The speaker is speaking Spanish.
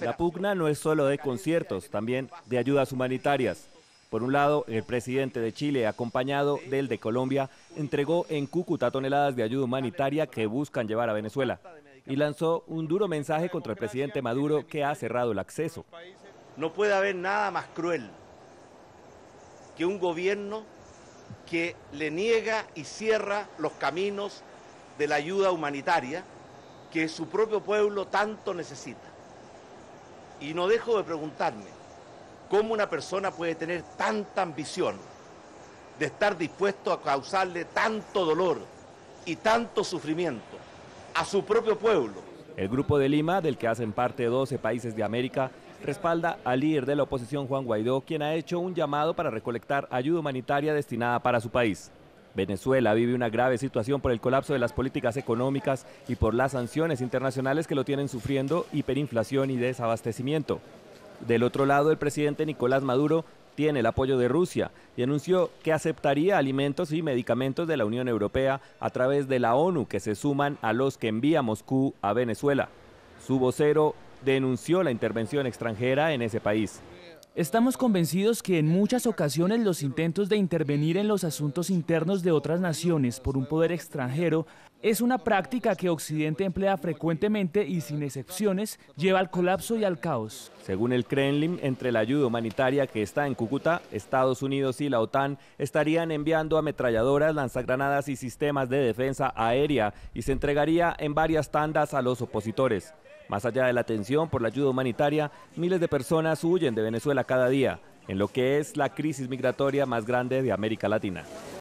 La pugna no es solo de conciertos, también de ayudas humanitarias. Por un lado, el presidente de Chile, acompañado del de Colombia, entregó en Cúcuta toneladas de ayuda humanitaria que buscan llevar a Venezuela y lanzó un duro mensaje contra el presidente Maduro, que ha cerrado el acceso. No puede haber nada más cruel que un gobierno que le niega y cierra los caminos de la ayuda humanitaria que su propio pueblo tanto necesita. Y no dejo de preguntarme cómo una persona puede tener tanta ambición de estar dispuesto a causarle tanto dolor y tanto sufrimiento a su propio pueblo. El Grupo de Lima, del que hacen parte 12 países de América, respalda al líder de la oposición, Juan Guaidó, quien ha hecho un llamado para recolectar ayuda humanitaria destinada para su país. Venezuela vive una grave situación por el colapso de las políticas económicas y por las sanciones internacionales que lo tienen sufriendo, hiperinflación y desabastecimiento. Del otro lado, el presidente Nicolás Maduro tiene el apoyo de Rusia y anunció que aceptaría alimentos y medicamentos de la Unión Europea a través de la ONU, que se suman a los que envía Moscú a Venezuela. Su vocero denunció la intervención extranjera en ese país. Estamos convencidos que en muchas ocasiones los intentos de intervenir en los asuntos internos de otras naciones por un poder extranjero es una práctica que Occidente emplea frecuentemente y sin excepciones lleva al colapso y al caos. Según el Kremlin, entre la ayuda humanitaria que está en Cúcuta, Estados Unidos y la OTAN estarían enviando ametralladoras, lanzagranadas y sistemas de defensa aérea, y se entregaría en varias tandas a los opositores. Más allá de la tensión por la ayuda humanitaria, miles de personas huyen de Venezuela cada día, en lo que es la crisis migratoria más grande de América Latina.